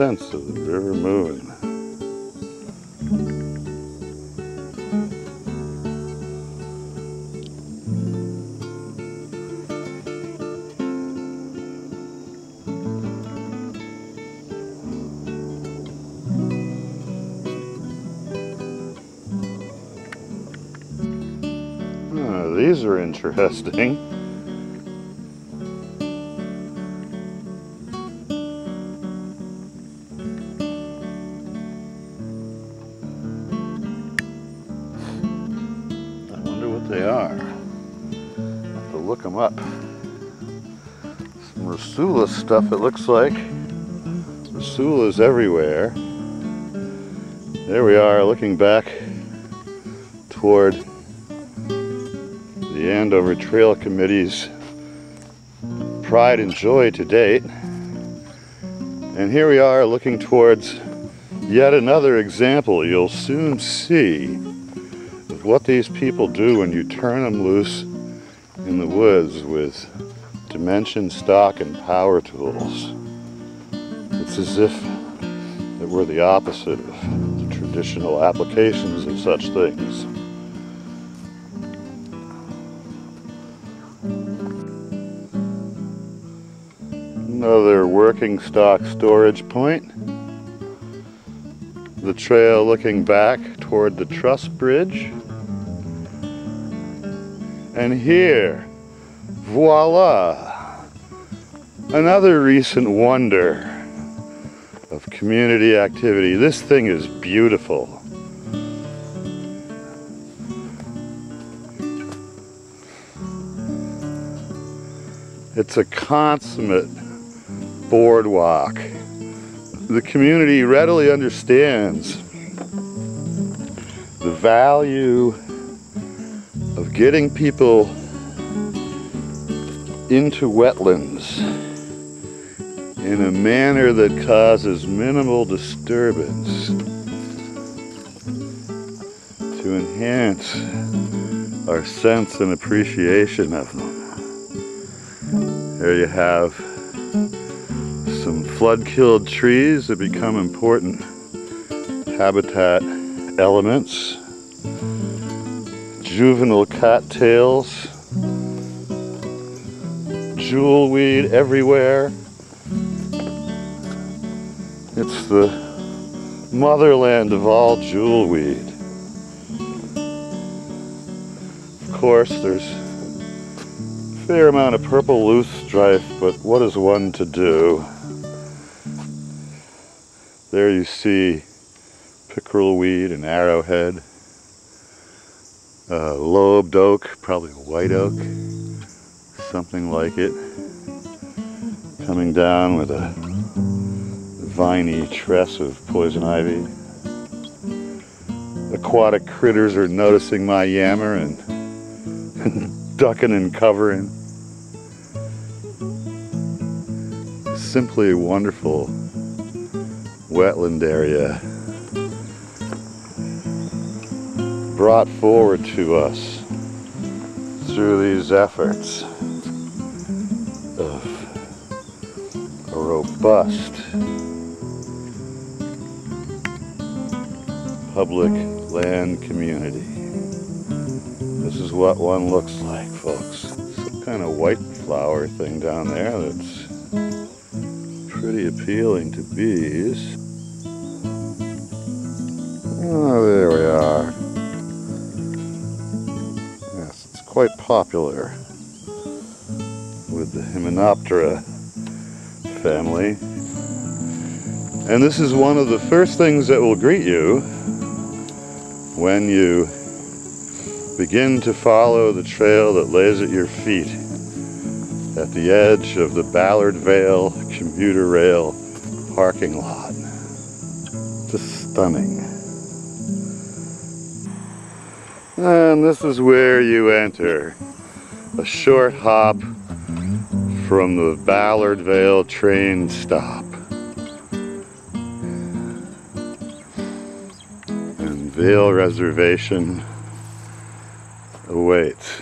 sense of the river moving. Oh, these are interesting. They are. Have to look them up. Some Rasoola stuff, it looks like. Rasoola's everywhere. There we are, looking back toward the Andover Trail Committee's pride and joy to date. And here we are looking towards yet another example you'll soon see. What these people do when you turn them loose in the woods with dimension, stock, and power tools. It's as if it were the opposite of the traditional applications of such things. Another working stock storage point. The trail looking back toward the truss bridge. And here, voila, another recent wonder of community activity. This thing is beautiful. It's a consummate boardwalk. The community readily understands the value of getting people into wetlands in a manner that causes minimal disturbance to enhance our sense and appreciation of them. There you have some flood-killed trees that become important habitat elements. Juvenile cattails, jewelweed everywhere. It's the motherland of all jewelweed. Of course, there's a fair amount of purple loosestrife, but what is one to do? There you see pickerel weed and arrowhead. Lobed oak, probably white oak, something like it, coming down with a viney tress of poison ivy. Aquatic critters are noticing my yammer and ducking and covering. Simply a wonderful wetland area, brought forward to us through these efforts of a robust public land community. This is what one looks like, folks. Some kind of white flower thing down there that's pretty appealing to bees. Oh, there we are. Quite popular with the Hymenoptera family. And this is one of the first things that will greet you when you begin to follow the trail that lays at your feet at the edge of the Ballardvale commuter rail parking lot. Just stunning. And this is where you enter, a short hop from the Ballardvale train stop. And Vale Reservation awaits.